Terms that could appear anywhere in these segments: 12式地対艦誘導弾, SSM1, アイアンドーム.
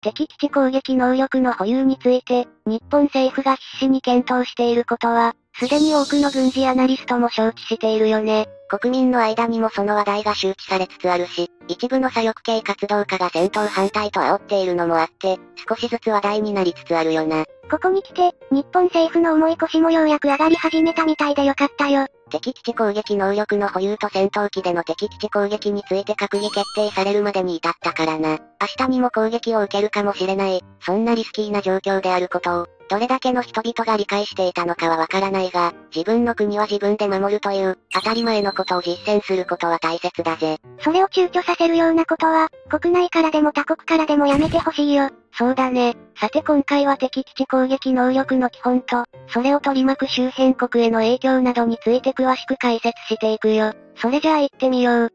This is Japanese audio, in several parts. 敵基地攻撃能力の保有について、日本政府が必死に検討していることは、すでに多くの軍事アナリストも承知しているよね。国民の間にもその話題が周知されつつあるし、一部の左翼系活動家が戦闘反対と煽っているのもあって、少しずつ話題になりつつあるよな。ここに来て、日本政府の重い腰もようやく上がり始めたみたいでよかったよ。敵基地攻撃能力の保有と戦闘機での敵基地攻撃について閣議決定されるまでに至ったからな。明日にも攻撃を受けるかもしれない、そんなリスキーな状況であることを、どれだけの人々が理解していたのかはわからないが、自分の国は自分で守るという、当たり前のことを実践することは大切だぜ。それを躊躇させるようなことは、国内からでも他国からでもやめてほしいよ。そうだね。さて今回は敵基地攻撃能力の基本と、それを取り巻く周辺国への影響などについて詳しく解説していくよ。それじゃあ行ってみよう。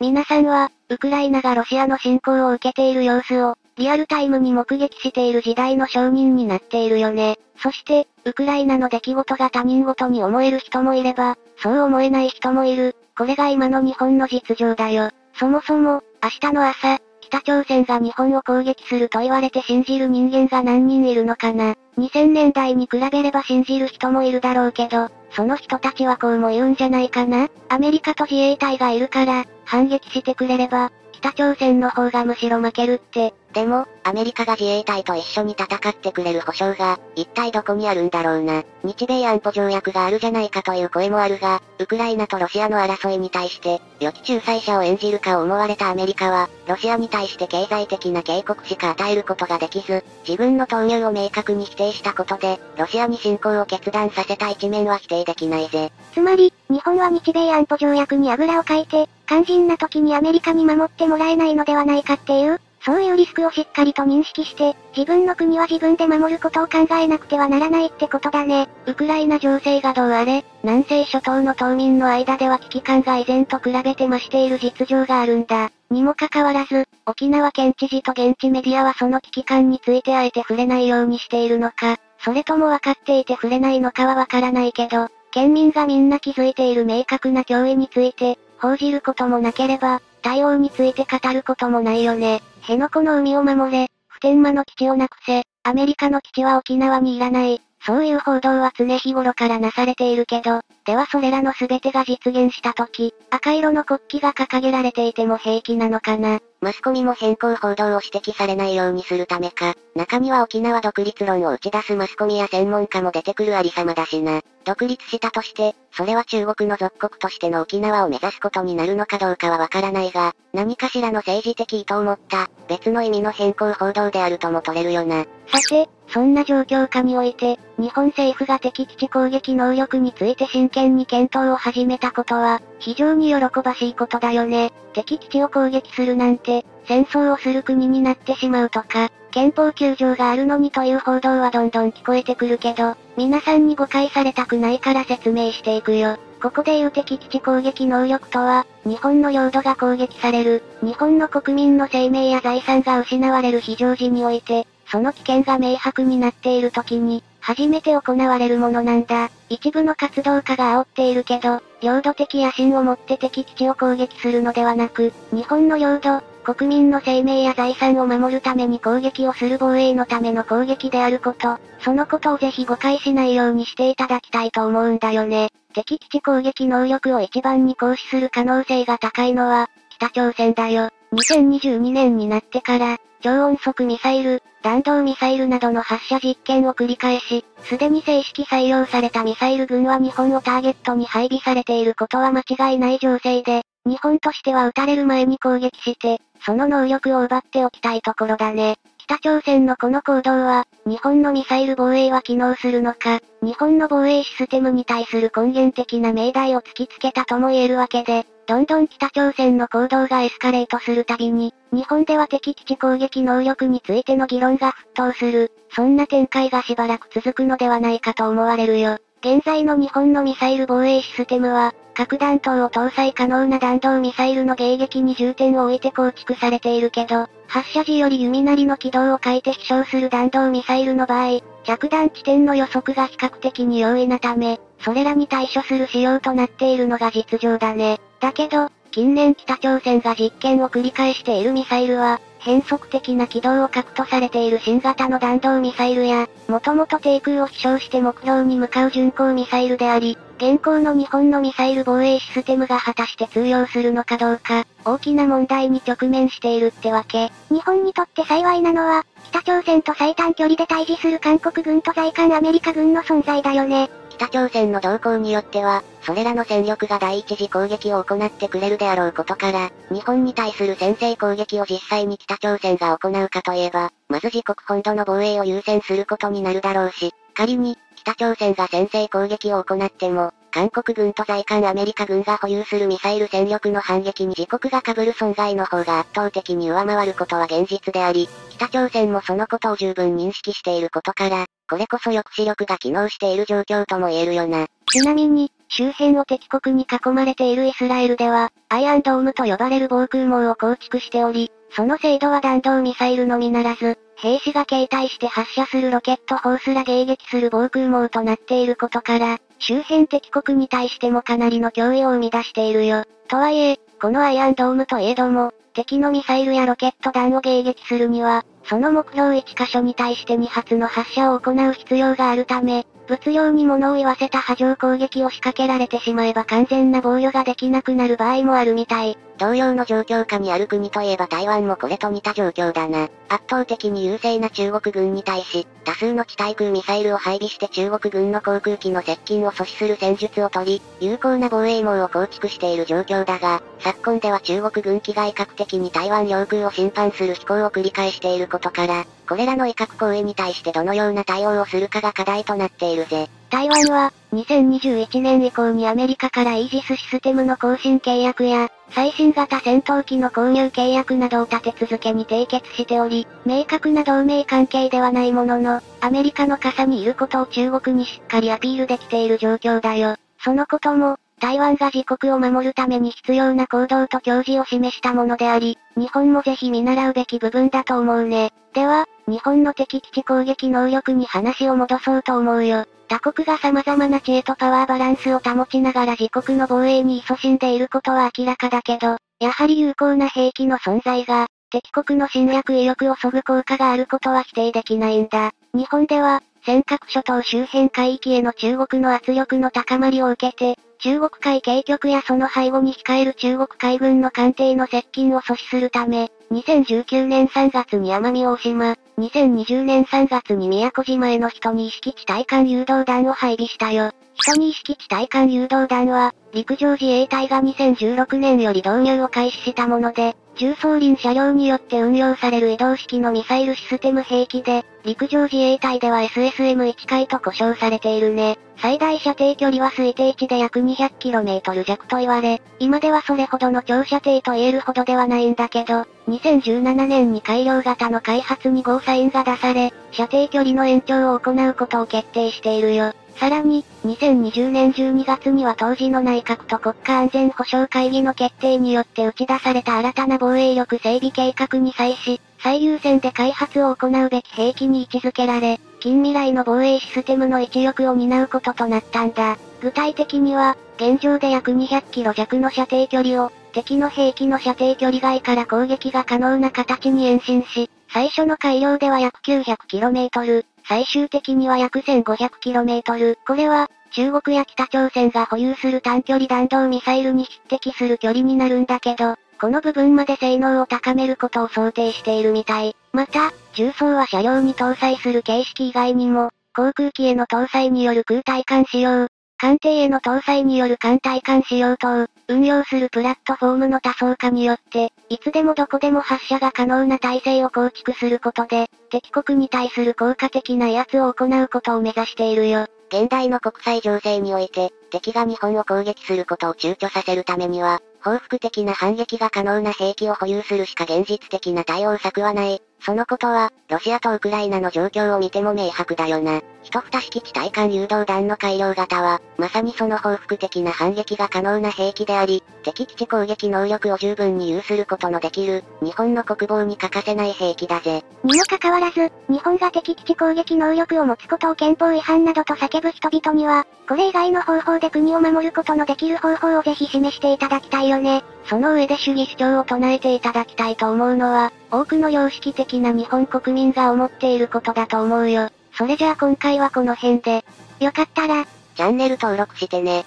皆さんは、ウクライナがロシアの侵攻を受けている様子を、リアルタイムに目撃している時代の証人になっているよね。そして、ウクライナの出来事が他人事に思える人もいれば、そう思えない人もいる。これが今の日本の実情だよ。そもそも、明日の朝、北朝鮮が日本を攻撃すると言われて信じる人間が何人いるのかな。2000年代に比べれば信じる人もいるだろうけど、その人たちはこうも言うんじゃないかな。アメリカと自衛隊がいるから、反撃してくれれば、北朝鮮の方がむしろ負けるって。でも、アメリカが自衛隊と一緒に戦ってくれる保証が、一体どこにあるんだろうな。日米安保条約があるじゃないかという声もあるが、ウクライナとロシアの争いに対して、良き仲裁者を演じるかを思われたアメリカは、ロシアに対して経済的な警告しか与えることができず、自分の投入を明確に否定したことで、ロシアに侵攻を決断させた一面は否定できないぜ。つまり、日本は日米安保条約にあぐらをかいて、肝心な時にアメリカに守ってもらえないのではないかっていう、そういうリスクをしっかりと認識して、自分の国は自分で守ることを考えなくてはならないってことだね。ウクライナ情勢がどうあれ、南西諸島の島民の間では危機感が以前と比べて増している実情があるんだ。にもかかわらず、沖縄県知事と現地メディアはその危機感についてあえて触れないようにしているのか、それとも分かっていて触れないのかはわからないけど、県民がみんな気づいている明確な脅威について、報じることもなければ、対応について語ることもないよね。辺野古の海を守れ、普天間の基地をなくせ、アメリカの基地は沖縄にいらない。そういう報道は常日頃からなされているけど、ではそれらの全てが実現した時、赤色の国旗が掲げられていても平気なのかな。マスコミも偏向報道を指摘されないようにするためか、中には沖縄独立論を打ち出すマスコミや専門家も出てくるありさまだしな。独立したとして、それは中国の属国としての沖縄を目指すことになるのかどうかはわからないが、何かしらの政治的意図を持った、別の意味の偏向報道であるとも取れるよな。さて、そんな状況下において、日本政府が敵基地攻撃能力について真剣に検討を始めたことは、非常に喜ばしいことだよね。敵基地を攻撃するなんて、戦争をする国になってしまうとか、憲法9条があるのにという報道はどんどん聞こえてくるけど、皆さんに誤解されたくないから説明していくよ。ここで言う敵基地攻撃能力とは、日本の領土が攻撃される、日本の国民の生命や財産が失われる非常時において、その危険が明白になっている時に、初めて行われるものなんだ。一部の活動家が煽っているけど、領土的野心を持って敵基地を攻撃するのではなく、日本の領土、国民の生命や財産を守るために攻撃をする防衛のための攻撃であること、そのことをぜひ誤解しないようにしていただきたいと思うんだよね。敵基地攻撃能力を一番に行使する可能性が高いのは、北朝鮮だよ。2022年になってから、超音速ミサイル、弾道ミサイルなどの発射実験を繰り返し、すでに正式採用されたミサイル群は日本をターゲットに配備されていることは間違いない情勢で、日本としては撃たれる前に攻撃して、その能力を奪っておきたいところだね。北朝鮮のこの行動は、日本のミサイル防衛は機能するのか、日本の防衛システムに対する根源的な命題を突きつけたとも言えるわけで、どんどん北朝鮮の行動がエスカレートするたびに、日本では敵基地攻撃能力についての議論が沸騰する、そんな展開がしばらく続くのではないかと思われるよ。現在の日本のミサイル防衛システムは、核弾頭を搭載可能な弾道ミサイルの迎撃に重点を置いて構築されているけど、発射時より弓なりの軌道を変えて飛翔する弾道ミサイルの場合、着弾地点の予測が比較的に容易なため、それらに対処する仕様となっているのが実情だね。だけど、近年北朝鮮が実験を繰り返しているミサイルは、変則的な軌道を核とされている新型の弾道ミサイルや、もともと低空を飛翔して目標に向かう巡航ミサイルであり、現行の日本のミサイル防衛システムが果たして通用するのかどうか、大きな問題に直面しているってわけ。日本にとって幸いなのは、北朝鮮と最短距離で対峙する韓国軍と在韓アメリカ軍の存在だよね。北朝鮮の動向によっては、それらの戦力が第一次攻撃を行ってくれるであろうことから、日本に対する先制攻撃を実際に北朝鮮が行うかといえば、まず自国本土の防衛を優先することになるだろうし、仮に、北朝鮮が先制攻撃を行っても、韓国軍と在韓アメリカ軍が保有するミサイル戦力の反撃に自国が被る損害の方が圧倒的に上回ることは現実であり、北朝鮮もそのことを十分認識していることから、これこそ抑止力が機能している状況とも言えるよな。ちなみに、周辺を敵国に囲まれているイスラエルでは、アイアンドームと呼ばれる防空網を構築しており、その精度は弾道ミサイルのみならず、兵士が携帯して発射するロケット砲すら迎撃する防空網となっていることから、周辺敵国に対してもかなりの脅威を生み出しているよ。とはいえ、このアイアンドームといえども、敵のミサイルやロケット弾を迎撃するには、その目標1箇所に対して2発の発射を行う必要があるため、物量に物を言わせた波状攻撃を仕掛けられてしまえば完全な防御ができなくなる場合もあるみたい。同様の状況下にある国といえば台湾もこれと似た状況だな。圧倒的に優勢な中国軍に対し、多数の地対空ミサイルを配備して中国軍の航空機の接近を阻止する戦術をとり、有効な防衛網を構築している状況だが、昨今では中国軍機が威嚇的に台湾領空を侵犯する飛行を繰り返していることから、これらの威嚇行為に対してどのような対応をするかが課題となっているぜ。台湾は、2021年以降にアメリカからイージスシステムの更新契約や、最新型戦闘機の購入契約などを立て続けに締結しており、明確な同盟関係ではないものの、アメリカの傘にいることを中国にしっかりアピールできている状況だよ。そのことも、台湾が自国を守るために必要な行動と協議を示したものであり、日本もぜひ見習うべき部分だと思うね。では、日本の敵基地攻撃能力に話を戻そうと思うよ。他国が様々な知恵とパワーバランスを保ちながら自国の防衛に勤しんでいることは明らかだけど、やはり有効な兵器の存在が、敵国の侵略意欲を削ぐ効果があることは否定できないんだ。日本では、尖閣諸島周辺海域への中国の圧力の高まりを受けて、中国海警局やその背後に控える中国海軍の艦艇の接近を阻止するため、2019年3月に奄美大島、2020年3月に宮古島への12式地対艦誘導弾を配備したよ。12式地対艦誘導弾は、陸上自衛隊が2016年より導入を開始したもので、重装輪車両によって運用される移動式のミサイルシステム兵器で、陸上自衛隊では SSM1 回と呼称されているね。最大射程距離は推定値で約 200km 弱と言われ、今ではそれほどの長射程と言えるほどではないんだけど、2017年に改良型の開発にゴーサインが出され、射程距離の延長を行うことを決定しているよ。さらに、2020年12月には当時の内閣と国家安全保障会議の決定によって打ち出された新たな防衛力整備計画に際し、最優先で開発を行うべき兵器に位置づけられ、近未来の防衛システムの一翼を担うこととなったんだ。具体的には、現状で約200キロ弱の射程距離を、敵の兵器の射程距離外から攻撃が可能な形に延伸し、最初の改良では約 900km、最終的には約 1500km。これは、中国や北朝鮮が保有する短距離弾道ミサイルに匹敵する距離になるんだけど、この部分まで性能を高めることを想定しているみたい。また、重装は車両に搭載する形式以外にも、航空機への搭載による空対艦使用、艦艇への搭載による艦対艦使用等、運用するプラットフォームの多層化によって、いつでもどこでも発射が可能な体制を構築することで、敵国に対する効果的な威圧を行うことを目指しているよ。現代の国際情勢において、敵が日本を攻撃することを躊躇させるためには、報復的な反撃が可能な兵器を保有するしか現実的な対応策はない。そのことは、ロシアとウクライナの状況を見ても明白だよな。一二式地対艦誘導弾の改良型は、まさにその報復的な反撃が可能な兵器であり、敵基地攻撃能力を十分に有することのできる、日本の国防に欠かせない兵器だぜ。にもかかわらず、日本が敵基地攻撃能力を持つことを憲法違反などと叫ぶ人々には、これ以外の方法で国を守ることのできる方法をぜひ示していただきたいよね。その上で主義主張を唱えていただきたいと思うのは、多くの良識的な日本国民が思っていることだと思うよ。それじゃあ今回はこの辺で。よかったら、チャンネル登録してね。